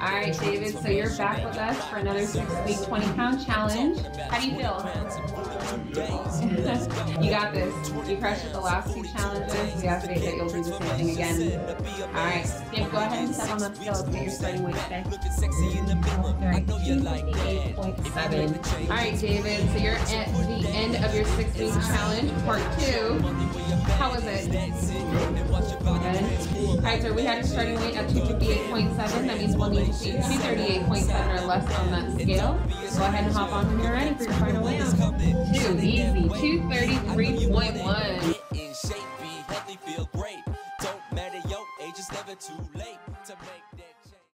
All right, David, so you're back with us for another 6-week 20-pound challenge. How do you feel? You got this. You crushed the last 2 challenges. We have faith that you'll do the same thing again. All right, Skip, go ahead and step on the scale. Get your starting weight today. All right, 258.7. All right, David, so you're at the end of your 6-week challenge, part 2. How was it? Good. All right, so we had a starting weight of 258.7. That means we'll need to see 238.7 or less on that scale. Go ahead and hop on when you're ready for your final lap. Too easy. 233.1.